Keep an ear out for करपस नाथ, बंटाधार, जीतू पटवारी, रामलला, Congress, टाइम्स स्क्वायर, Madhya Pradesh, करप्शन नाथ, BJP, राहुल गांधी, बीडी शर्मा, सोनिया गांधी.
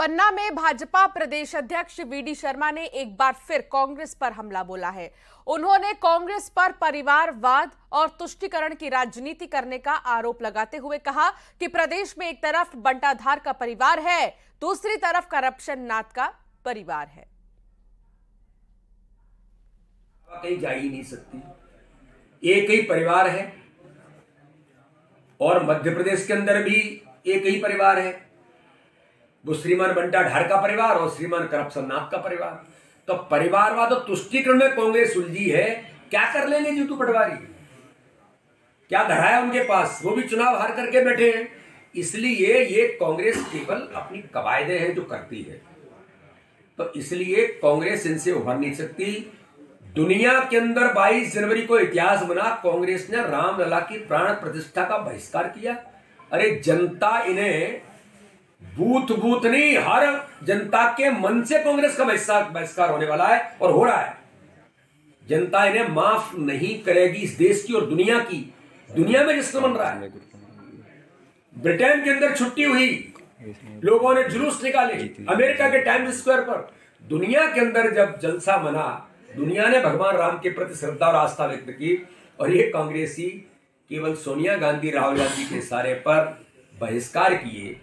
पन्ना में भाजपा प्रदेश अध्यक्ष बीडी शर्मा ने एक बार फिर कांग्रेस पर हमला बोला है। उन्होंने कांग्रेस पर परिवारवाद और तुष्टीकरण की राजनीति करने का आरोप लगाते हुए कहा कि प्रदेश में एक तरफ बंटाधार का परिवार है, दूसरी तरफ करप्शन नाथ का परिवार है। कहीं जा ही नहीं सकती, एक ही परिवार है और मध्य प्रदेश के अंदर भी एक ही परिवार है, वो श्रीमान बंटाधार का परिवार और श्रीमान करपस नाथ का परिवार। तो परिवारवाद और तुष्टीकरण में कांग्रेस उलझी है। क्या कर लेंगे जीतू पटवारी, क्या धड़ा है उनके पास, वो भी चुनाव हार करके बैठे हैं। इसलिए ये कांग्रेस केवल अपनी कवायदें हैं जो करती है, तो इसलिए कांग्रेस इनसे उभर नहीं सकती। दुनिया के अंदर 22 जनवरी को इतिहास बना, कांग्रेस ने रामलला की प्राण प्रतिष्ठा का बहिष्कार किया। अरे जनता इन्हें बूथ नहीं, हर जनता के मन से कांग्रेस का बहिष्कार होने वाला है और हो रहा है। जनता इन्हें माफ नहीं करेगी, इस देश की और दुनिया की। दुनिया में जिसको बन रहा है, ब्रिटेन के अंदर छुट्टी हुई, लोगों ने जुलूस निकाले, अमेरिका के टाइम्स स्क्वायर पर। दुनिया के अंदर जब जलसा मना, दुनिया ने भगवान राम के प्रति श्रद्धा और आस्था व्यक्त की, और ये कांग्रेसी केवल सोनिया गांधी, राहुल गांधी के सारे पर बहिष्कार किए।